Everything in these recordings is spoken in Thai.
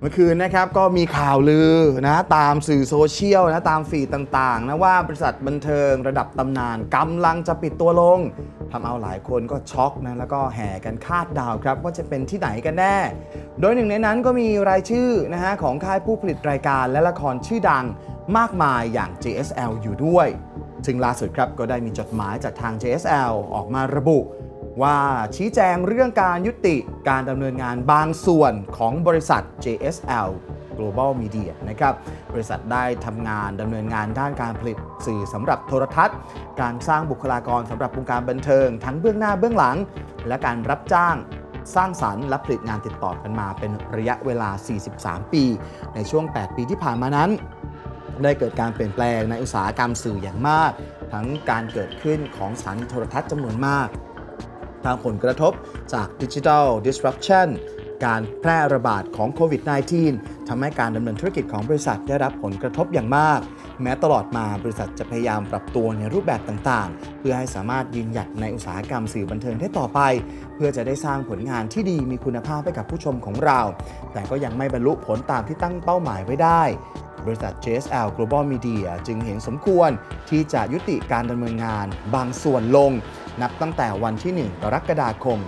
เมื่อคืนนะครับก็มีข่าวลือนะตามสื่อโซเชียลนะตามฟีดต่างๆนะว่าบริษัทบันเทิงระดับตำนานกำลังจะปิดตัวลงทำเอาหลายคนก็ช็อกนะแล้วก็แห่กันคาดเดาครับว่าจะเป็นที่ไหนกันแน่โดยหนึ่งในนั้นก็มีรายชื่อนะฮะของค่ายผู้ผลิตรายการและละครชื่อดังมากมายอย่าง JSL อยู่ด้วยซึ่งล่าสุดครับก็ได้มีจดหมายจากทาง JSL ออกมาระบุว่าชี้แจงเรื่องการยุติการดำเนินงานบางส่วนของบริษัท JSL Global Media นะครับบริษัทได้ทำงานดำเนินงานด้านการผลิตสื่อสำหรับโทรทัศน์การสร้างบุคลากรสำหรับวงการบันเทิงทั้งเบื้องหน้าเบื้องหลังและการรับจ้างสร้างสรรค์และผลิตงานติดต่อกันมาเป็นระยะเวลา43ปีในช่วง8ปีที่ผ่านมานั้นได้เกิดการเปลี่ยนแปลงในอุตสาหกรรมสื่ออย่างมากทั้งการเกิดขึ้นของสถานีโทรทัศน์จำนวนมากตามผลกระทบจาก Digital Disruption การแพร่ระบาดของโควิด -19 ทำให้การดำเนินธุรกิจของบริษัทได้รับผลกระทบอย่างมากแม้ตลอดมาบริษัทจะพยายามปรับตัวในรูปแบบต่างๆเพื่อให้สามารถยืนหยัดในอุตสาหกรรมสื่อบันเทิงได้ต่อไปเพื่อจะได้สร้างผลงานที่ดีมีคุณภาพให้กับผู้ชมของเราแต่ก็ยังไม่บรรลุผลตามที่ตั้งเป้าหมายไว้ได้บริษัท JSL Global Media จึงเห็นสมควรที่จะยุติการดำเนินงานบางส่วนลงนับตั้งแต่วันที่1กรกฎาคม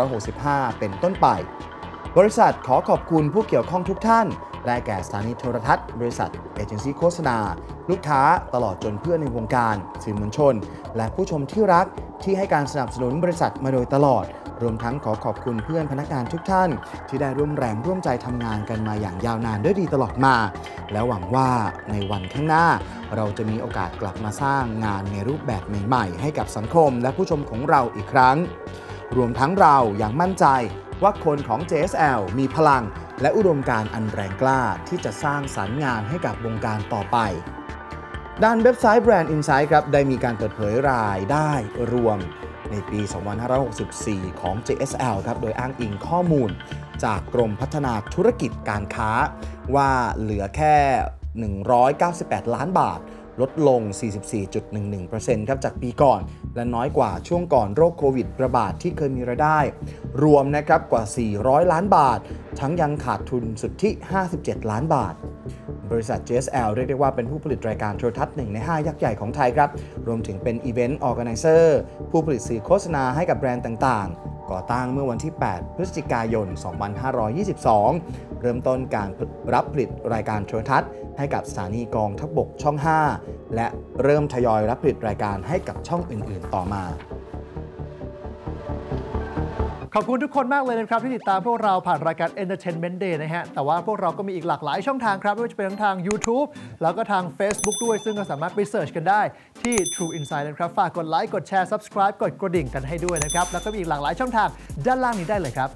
2565 เป็นต้นไปบริษัทขอขอบคุณผู้เกี่ยวข้องทุกท่านได้แก่สถานีโทรทัศน์บริษัทเอเจนซี่โฆษณาลูกค้าตลอดจนเพื่อนในวงการสื่อมวลชนและผู้ชมที่รักที่ให้การสนับสนุนบริษัทมาโดยตลอดรวมทั้งขอขอบคุณเพื่อนพนักงานทุกท่านที่ได้ร่วมแรงร่วมใจทำงานกันมาอย่างยาวนานด้วยดีตลอดมาและหวังว่าในวันข้างหน้าเราจะมีโอกาสกลับมาสร้างงานในรูปแบบใหม่ๆให้กับสังคมและผู้ชมของเราอีกครั้งรวมทั้งเราอย่างมั่นใจว่าคนของ JSL มีพลังและอุดมการณ์อันแรงกล้าที่จะสร้างสรรค์งานให้กับวงการต่อไปด้านเว็บไซต์แบรนด์ Insight ครับได้มีการเปิดเผยรายได้รวมในปี 2564 ของ JSL ครับโดยอ้างอิงข้อมูลจากกรมพัฒนาธุรกิจการค้าว่าเหลือแค่ 198 ล้านบาทลดลง 44.11% ครับจากปีก่อนและน้อยกว่าช่วงก่อนโรคโควิดระบาดที่เคยมีรายได้รวมนะครับกว่า400ล้านบาททั้งยังขาดทุนสุทธิ57ล้านบาทบริษัท JSL เรียกได้ว่าเป็นผู้ผลิตรายการโทรทัศน์1ใน5ยักษ์ใหญ่ของไทยครับรวมถึงเป็นอีเวนต์ออร์แกไนเซอร์ผู้ผลิตสื่อโฆษณาให้กับแบรนด์ต่างๆก่อตั้งเมื่อวันที่8พฤศจิกายน2522เริ่มต้นการรับผลิตรายการโทรทัศน์ให้กับสถานีกองทัพบกช่อง5และเริ่มทยอยรับผลิตรายการให้กับช่องอื่นๆต่อมาขอบคุณทุกคนมากเลยนะครับที่ติดตามพวกเราผ่านรายการ Entertainment Day นะฮะแต่ว่าพวกเราก็มีอีกหลากหลายช่องทางครับไม่ว่าจะเป็นทั้งทาง YouTube แล้วก็ทาง Facebook ด้วยซึ่งก็สามารถไปเสิร์ชกันได้ที่ True Insider ครับฝากกดไลค์กดแชร์ Subscribe กดกระดิ่งกันให้ด้วยนะครับแล้วก็มีอีกหลากหลายช่องทางด้านล่างนี้ได้เลยครับ